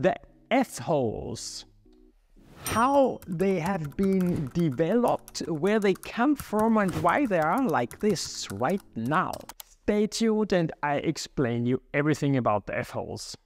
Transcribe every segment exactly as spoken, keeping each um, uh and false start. the S-holes, how they have been developed, where they come from, and why they are like this right now. Stay tuned and I explain you everything about the F-holes.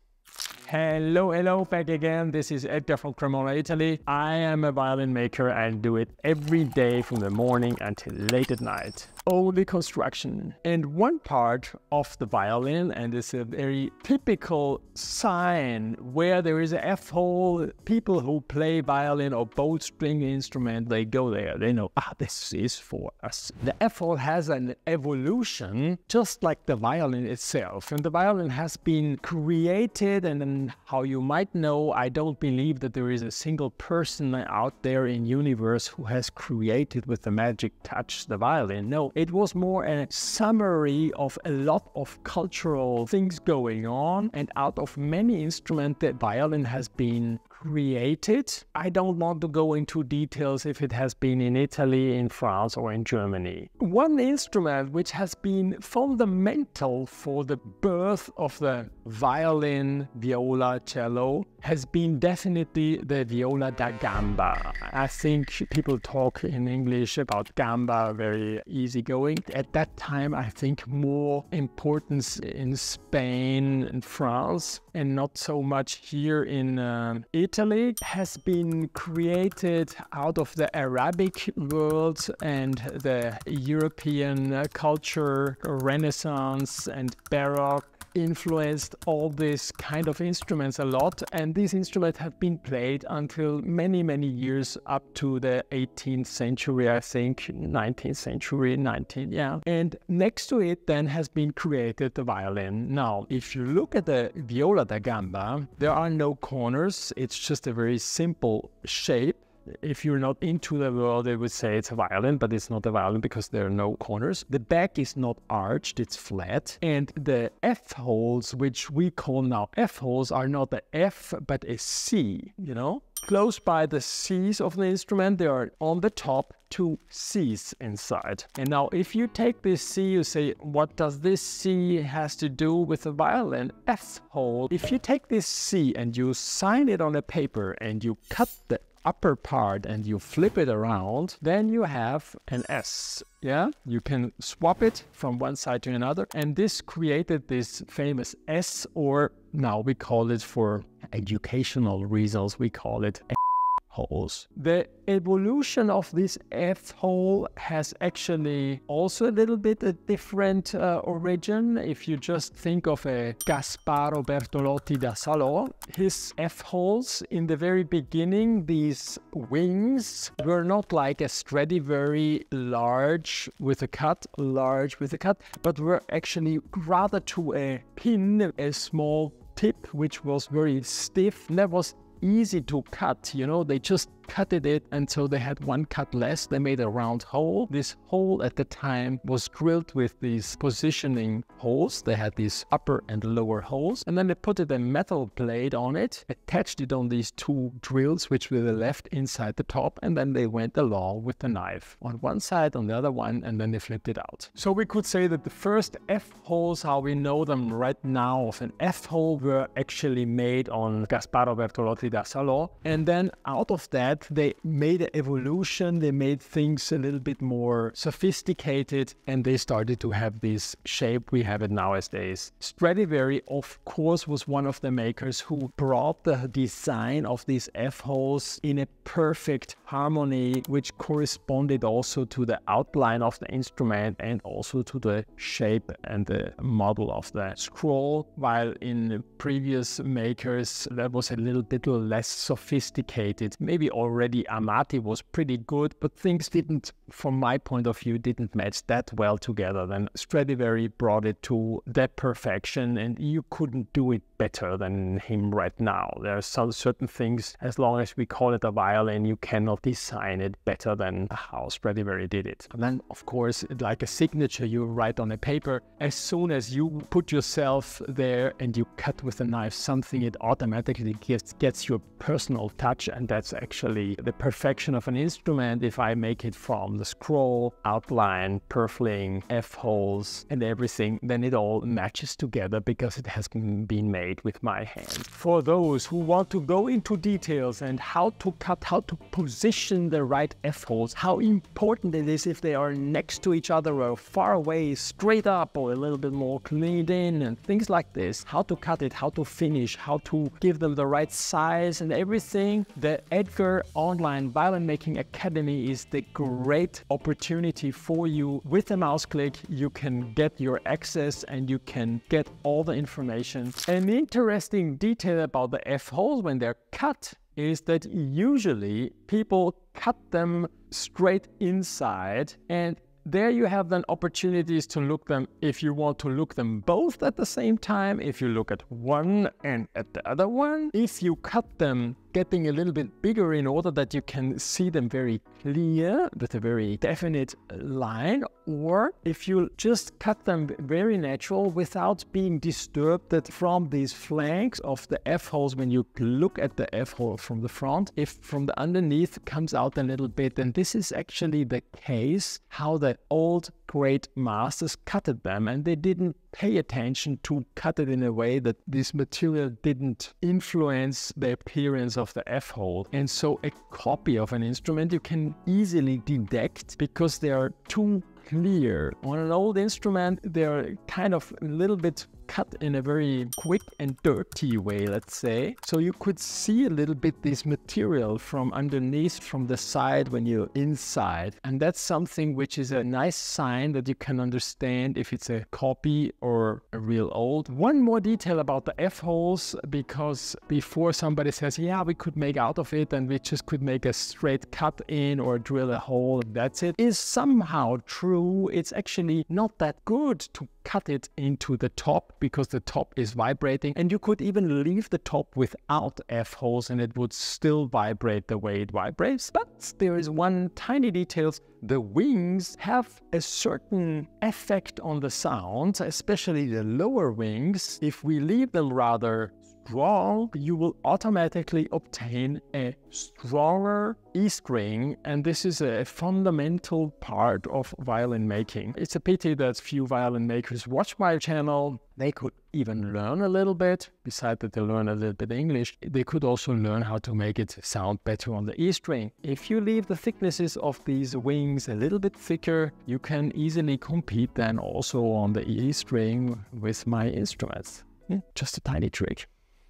Hello, hello, back again. This is Edgar from Cremona, Italy. I am a violin maker and do it every day from the morning until late at night. Only construction. And one part of the violin, and it's a very typical sign where there is a F-hole. People who play violin or both string instrument, they go there. They know, ah, this is for us. The F-hole has an evolution, just like the violin itself. And the violin has been created, and then how you might know, I don't believe that there is a single person out there in universe who has created with the magic touch the violin. No. It was more a summary of a lot of cultural things going on, and out of many instruments the violin has been created. I don't want to go into details if it has been in Italy, in France or in Germany. One instrument which has been fundamental for the birth of the violin, viola, cello, has been definitely the viola da gamba. I think people talk in English about gamba very easygoing. At that time, I think more importance in Spain and France, and not so much here in uh, Italy, has been created out of the Arabic world and the European uh, culture, Renaissance and Baroque. Influenced all these kind of instruments a lot, and these instruments have been played until many many years up to the eighteenth century, I think, nineteenth century, nineteen, yeah. And next to it then has been created the violin. Now if you look at the viola da gamba, there are no corners, it's just a very simple shape. If you're not into the world, they would say it's a violin, but it's not a violin because there are no corners. The back is not arched, it's flat. And the F-holes, which we call now F-holes, are not an F, but a C, you know? Close by the C's of the instrument, they are on the top two C's inside. And now if you take this C, you say, what does this C has to do with the violin? F-hole. If you take this C and you sign it on a paper and you cut the upper part and you flip it around, then you have an S. Yeah, you can swap it from one side to another, and this created this famous S, or now we call it, for educational reasons, we call it F-holes. The evolution of this F-hole has actually also a little bit a different uh, origin. If you just think of a Gasparo Bertolotti da Salò, his F-holes in the very beginning, these wings were not like a Stradivari large with a cut, large with a cut, but were actually rather to a pin, a small tip which was very stiff. That was easy to cut, you know, they just cutted it, and so they had one cut less, they made a round hole. This hole at the time was drilled with these positioning holes, they had these upper and lower holes, and then they put a metal plate on it, attached it on these two drills which were left inside the top, and then they went along with the knife on one side, on the other one, and then they flipped it out. So we could say that the first F-holes, how we know them right now of an F-hole, were actually made on Gasparo Bertolotti da Salò, and then out of that they made an evolution, they made things a little bit more sophisticated, and they started to have this shape we have it nowadays. Stradivari, of course, was one of the makers who brought the design of these F-holes in a perfect harmony, which corresponded also to the outline of the instrument and also to the shape and the model of the scroll, while in previous makers that was a little bit less sophisticated. Maybe already Amati was pretty good, but things didn't, from my point of view, didn't match that well together. Then Stradivari brought it to that perfection, and you couldn't do it better than him right now. There are some certain things, as long as we call it a violin, you cannot design it better than how Stradivari did it. And then, of course, like a signature you write on a paper, as soon as you put yourself there and you cut with a knife something, it automatically gets, gets your personal touch, and that's actually really the perfection of an instrument if I make it from the scroll, outline, purfling, F-holes and everything, then it all matches together because it has been made with my hand. For those who want to go into details and how to cut, how to position the right F-holes, how important it is if they are next to each other or far away, straight up or a little bit more cleaned in and things like this, how to cut it, how to finish, how to give them the right size and everything, the Edgar Online Violin Making Academy is the great opportunity for you. With a mouse click, you can get your access and you can get all the information. An interesting detail about the F-holes when they're cut is that usually people cut them straight inside, and there you have then opportunities to look them if you want to look them both at the same time, if you look at one and at the other one. If you cut them getting a little bit bigger in order that you can see them very clear with a very definite line, or if you just cut them very natural without being disturbed that from these flanks of the F-holes, when you look at the F-hole from the front, if from the underneath comes out a little bit, and this is actually the case how the old great masters cutted them, and they didn't pay attention to cut it in a way that this material didn't influence the appearance of the F-hole. And so a copy of an instrument you can easily detect because they are too clear. On an old instrument, they're kind of a little bit cut in a very quick and dirty way, let's say. So you could see a little bit this material from underneath, from the side when you're inside. And that's something which is a nice sign that you can understand if it's a copy or a real old. One more detail about the F-holes, because before somebody says, yeah, we could make out of it and we just could make a straight cut in or drill a hole and that's it, is somehow true. It's actually not that good to cut it into the top, because the top is vibrating, and you could even leave the top without F-holes and it would still vibrate the way it vibrates. But there is one tiny detail. The wings have a certain effect on the sound, especially the lower wings. If we leave them rather strong, you will automatically obtain a stronger E string, and this is a fundamental part of violin making. It's a pity that few violin makers watch my channel. They could even learn a little bit. Besides that they learn a little bit English, they could also learn how to make it sound better on the E string. If you leave the thicknesses of these wings a little bit thicker, you can easily compete then also on the E string with my instruments. Yeah, just a tiny trick.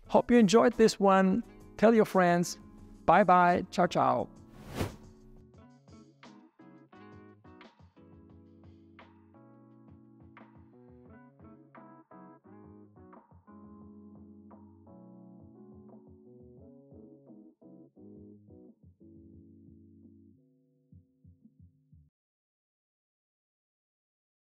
Hope you enjoyed this one. Tell your friends. Bye bye. Ciao, ciao.